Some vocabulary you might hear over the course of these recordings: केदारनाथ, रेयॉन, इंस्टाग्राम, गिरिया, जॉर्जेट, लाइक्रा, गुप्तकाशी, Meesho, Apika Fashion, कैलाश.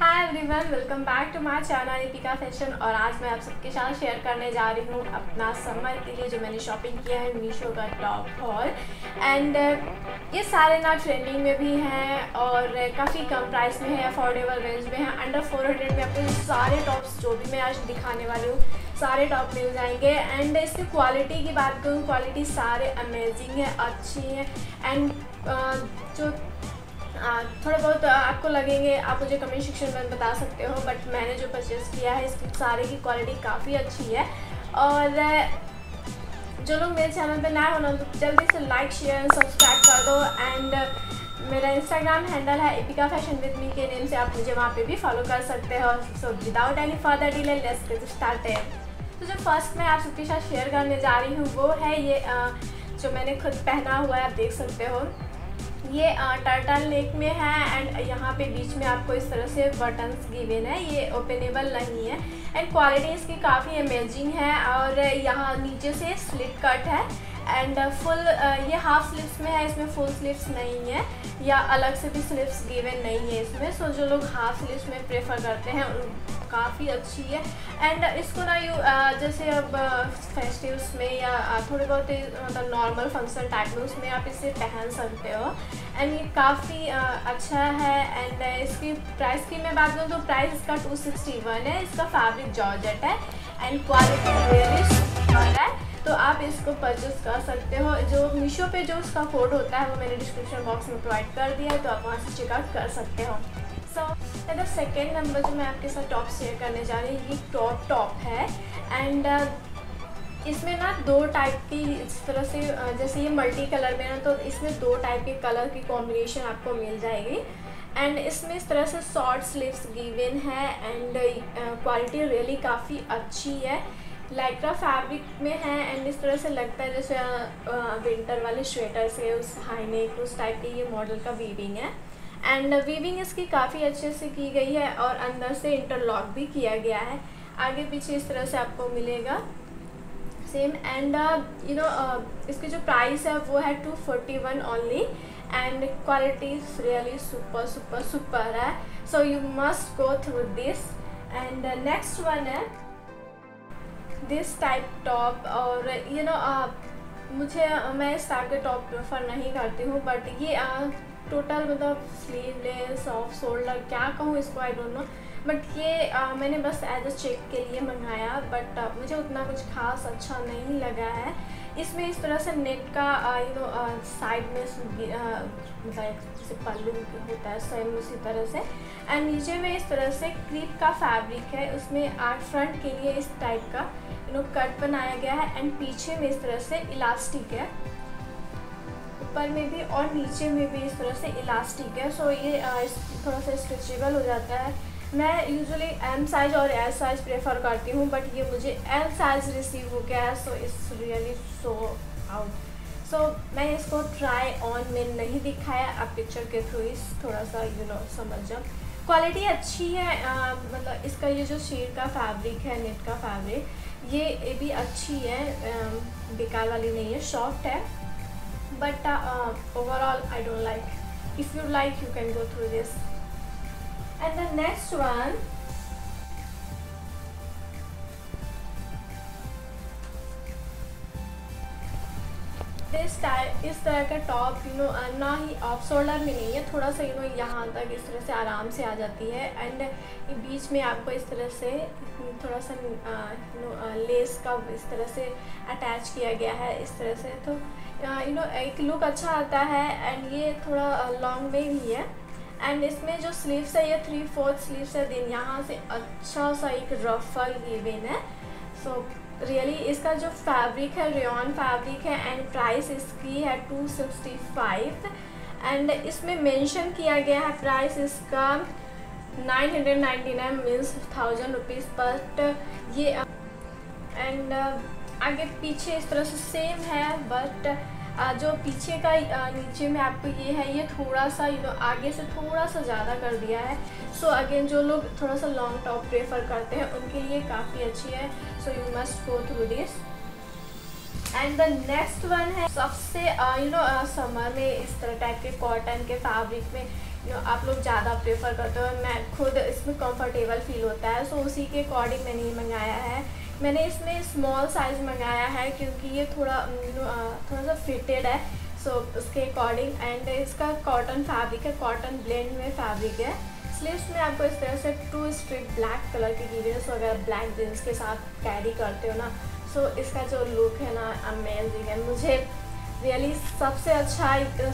Hi everyone, welcome back to my channel Epica fashion. और आज मैं आप सबके साथ शेयर करने जा रही हूँ अपना समर के लिए जो मैंने शॉपिंग किया है मीशो का टॉप हॉल। एंड ये सारे ना ट्रेंडिंग में भी हैं और काफ़ी कम प्राइस में है, अफोर्डेबल रेंज में है। अंडर 400 में आपको सारे टॉप्स जो भी मैं आज दिखाने वाली हूँ सारे टॉप मिल जाएंगे। एंड इसकी क्वालिटी की बात करूँ, क्वालिटी सारे अमेजिंग है, अच्छी है। एंड जो थोड़ा बहुत आपको लगेंगे, आप मुझे कमेंट सेक्शन में बता सकते हो, बट मैंने जो परचेज़ किया है इसकी सारे की क्वालिटी काफ़ी अच्छी है। और जो लोग मेरे चैनल पे नए हो ना, तो जल्दी से लाइक शेयर एंड सब्सक्राइब कर दो। एंड मेरा इंस्टाग्राम हैंडल है एपिका फैशन विद मी के नेम से, आप मुझे वहाँ पे भी फॉलो कर सकते हो। So without any further delay let's get started. तो जो फर्स्ट मैं आप सबके साथ शेयर करने जा रही हूँ वो है ये जो मैंने खुद पहना हुआ है, आप देख सकते हो। ये टर्टल नेक में है एंड यहाँ पे बीच में आपको इस तरह से बटन्स गिवन है, ये ओपनेबल नहीं है। एंड क्वालिटी इसकी काफ़ी अमेजिंग है। और यहाँ नीचे से स्लिट कट है एंड फुल, ये हाफ स्लीव्स में है, इसमें फुल स्लीव्स नहीं है या अलग से भी स्लीव्स गिवन नहीं है इसमें। सो जो लोग हाफ स्लीव्स में प्रेफर करते हैं काफ़ी अच्छी है। एंड इसको ना जैसे अब फेस्टिवल्स में या थोड़े बहुत मतलब नॉर्मल फंक्शन टाइप में उसमें आप इसे पहन सकते हो। एंड ये काफ़ी अच्छा है। एंड इसकी प्राइस की मैं बात करूँ तो प्राइस इसका 261 है। इसका फैब्रिक जॉर्जेट है एंड क्वालिटी रियली सुपर है, तो आप इसको परचेस कर सकते हो। जो मीशो पे जो उसका कोड होता है वो मैंने डिस्क्रिप्शन बॉक्स में प्रोवाइड कर दिया है, तो आप वहाँ से चेकआउट कर सकते हो। सो मतलब सेकेंड नंबर जो मैं आपके साथ टॉप शेयर करने जा रही हूँ ये टॉप है। एंड इसमें ना दो टाइप की इस तरह से जैसे ये मल्टी कलर में ना, तो इसमें दो टाइप के कलर की कॉम्बिनेशन आपको मिल जाएगी। एंड इसमें इस तरह से शॉर्ट स्लीव्स गिवन है एंड क्वालिटी रियली काफ़ी अच्छी है। लाइक्रा फैब्रिक में है एंड इस तरह से लगता है जैसे विंटर वाले स्वेटर से उस हाई नेक उस टाइप के ये मॉडल का वीविंग है। एंड वीविंग इसकी काफ़ी अच्छे से की गई है और अंदर से इंटरलॉक भी किया गया है, आगे पीछे इस तरह से आपको मिलेगा सेम। एंड यू नो इसकी जो प्राइस है वो है 241 only. And quality really super है। So you must go through this. And next one है दिस टाइप टॉप। और यू नो मैं इस टाइप के टॉप प्रेफर नहीं करती हूँ, बट ये टोटल मतलब स्लीवलेस ऑफ शोल्डर क्या कहूँ इसको, आई डोंट नो। बट ये मैंने बस एज अ चेक के लिए मंगाया, बट मुझे उतना कुछ खास अच्छा नहीं लगा है। इसमें इस तरह से नेट का यू नो साइड में मतलब जैसे पल्लू होता है सेम उसी तरह से। एंड नीचे में इस तरह से क्रीप का फैब्रिक है, उसमें आर्ट फ्रंट के लिए इस टाइप का यू नो कट बनाया गया है। एंड पीछे में इस तरह से इलास्टिक है, ऊपर में भी और नीचे में भी इस तरह से इलास्टिक है। सो ये थोड़ा सा स्ट्रेचेबल हो जाता है। मैं यूजुअली एम साइज़ और एल साइज़ प्रेफर करती हूँ, बट ये मुझे एल साइज़ रिसीव हो गया है। So it's really so out. So मैंने इसको ट्राई ऑन में नहीं दिखाया, आप पिक्चर के थ्रू ही थोड़ा सा यू नो समझ जाओ। क्वालिटी अच्छी है, मतलब इसका ये जो शेड का फैब्रिक है नेट का फैब्रिक ये भी अच्छी है, बेकार वाली नहीं है, सॉफ्ट है। But overall I don't like. If you like you can go through this. And the next one this type is तरह का टॉप यू नो ना ही ऑफ शोल्डर में नहीं है, थोड़ा सा यू नो यहाँ तक इस तरह से आराम से आ जाती है। एंड बीच में आपको इस तरह से थोड़ा सा यू नो लेस का इस तरह से अटैच किया गया है इस तरह से, तो यू नो एक लुक अच्छा आता है। एंड ये थोड़ा लॉन्ग में भी है। एंड इसमें जो स्लीव्स है ये 3/4 स्लीव्स है, देन यहाँ से अच्छा सा एक रफल गिवन है। सो रियली इसका जो फैब्रिक है रेयॉन फैब्रिक है। एंड प्राइस इसकी है 265। एंड इसमें मेंशन किया गया है प्राइस इसका 999 मीन्स 1000 रुपीज़। बट ये एंड आगे पीछे इस तरह से सेम है, बट जो पीछे का नीचे में आपको ये है ये थोड़ा सा यू नो आगे से थोड़ा सा ज़्यादा कर दिया है। सो अगेन जो लोग थोड़ा सा लॉन्ग टॉप प्रेफर करते हैं उनके लिए काफ़ी अच्छी है। So you must go through this. And the next one है सबसे यू नो समर में इस तरह टाइप के कॉटन के फैब्रिक में आप लोग ज़्यादा प्रेफर करते हो। मैं खुद इसमें कंफर्टेबल फील होता है, सो उसी के अकॉर्डिंग मैंने ये मंगाया है। मैंने इसमें स्मॉल साइज़ मंगाया है क्योंकि ये थोड़ा सा फिटेड है, सो उसके अकॉर्डिंग। एंड इसका कॉटन फैब्रिक है, कॉटन ब्लेंड में फैब्रिक है। स्लीव्स में आपको इस तरह से 2 स्ट्रिप ब्लैक कलर की दी हुई है। सो अगर ब्लैक जीन्स के साथ कैरी करते हो ना, सो इसका जो लुक है ना अमेजिंग है। मुझे रियली सबसे अच्छा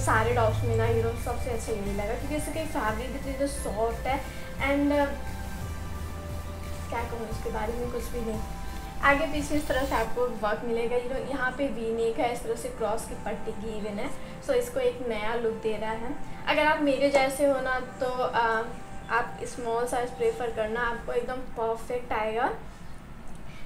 सारे डॉक्स में ना सबसे अच्छा यही लगा क्योंकि इसकी फैब्रिक इतनी जो सॉफ्ट है। एंड क्या कहूँ इसके बारे में, कुछ भी नहीं। आगे पीछे इस तरह से आपको वर्क मिलेगा। यहाँ पे वी नेक है, इस तरह से क्रॉस की पट्टी की इवन है, सो इसको एक नया लुक दे रहा है। अगर आप मेरे जैसे हो ना तो आप स्मॉल साइज प्रेफर करना, आपको एकदम परफेक्ट आएगा।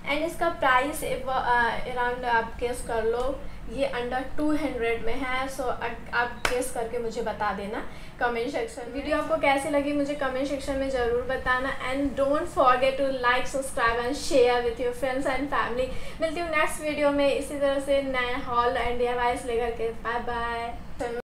एंड इसका प्राइस अराउंड आप गेस कर लो, ये अंडर 200 में है। सो आप गेस करके मुझे बता देना कमेंट सेक्शन। वीडियो आपको कैसे लगी मुझे कमेंट सेक्शन में ज़रूर बताना। And don't forget to like, subscribe and share with your friends and family. मिलती हूँ नेक्स्ट वीडियो में इसी तरह से नए हॉल एंड DIYs लेकर के। Bye bye.